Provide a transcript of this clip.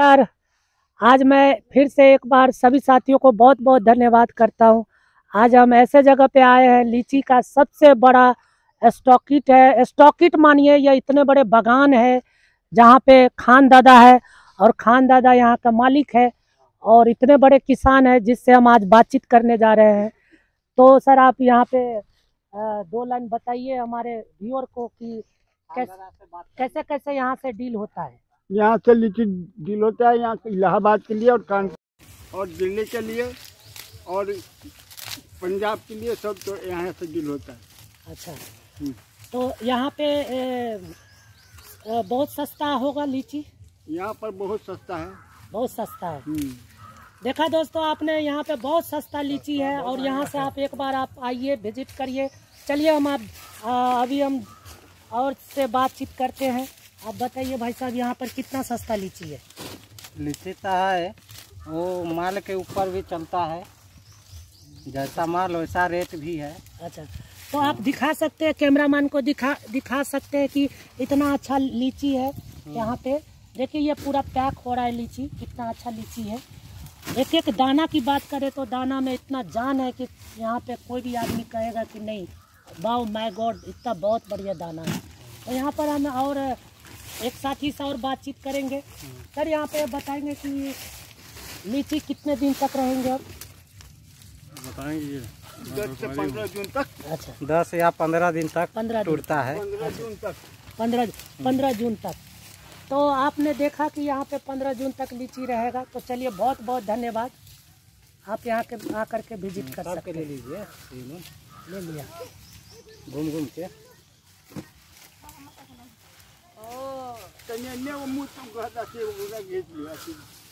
नमस्कार। आज मैं फिर से एक बार सभी साथियों को बहुत बहुत धन्यवाद करता हूं। आज हम ऐसे जगह पे आए हैं, लीची का सबसे बड़ा स्टॉकिट है। स्टॉकिट मानिए यह इतने बड़े बागान है जहां पे खान दादा है और खान दादा यहां का मालिक है और इतने बड़े किसान है जिससे हम आज बातचीत करने जा रहे हैं। तो सर आप यहाँ पे दो लाइन बताइए हमारे व्यूअर को कि कैसे कैसे यहाँ से डील होता है। यहाँ से लीची डील होता है यहाँ से इलाहाबाद के लिए और कानपुर और दिल्ली के लिए और पंजाब के लिए सब तो यहाँ से डील होता है। अच्छा, तो यहाँ पे बहुत सस्ता होगा लीची? यहाँ पर बहुत सस्ता है, बहुत सस्ता है। देखा दोस्तों आपने, यहाँ पे बहुत सस्ता लीची है और यहाँ से आप एक बार आप आइए, विजिट करिए। चलिए हम आप अभी हम और से बातचीत करते हैं। आप बताइए भाई साहब यहाँ पर कितना सस्ता लीची है? लीची तो है वो माल के ऊपर भी चलता है, जैसा माल वैसा रेट भी है। अच्छा, तो आप दिखा सकते हैं, कैमरामैन को दिखा सकते हैं कि इतना अच्छा लीची है यहाँ पे। देखिए ये पूरा पैक हो रहा है लीची, कितना अच्छा लीची है। एक एक दाना की बात करें तो दाना में इतना जान है कि यहाँ पे कोई भी आदमी कहेगा कि नहीं वाओ माय गॉड इतना बहुत बढ़िया दाना है। तो यहाँ पर हम और एक साथी से और बातचीत करेंगे। सर यहाँ पे बताएंगे कि लीची कितने दिन तक रहेंगे? अब बताएंगे 10 से 15 जून तक। अच्छा, 10 या 15 दिन तक, 15 टूटता है 15 जून तक, 15 जून तक। तो आपने देखा कि यहाँ पे 15 जून तक लीची रहेगा। तो चलिए बहुत बहुत धन्यवाद। आप यहाँ के आकर के विजिट कर सकते हैं। ले लिया घूम घूम के। ओ,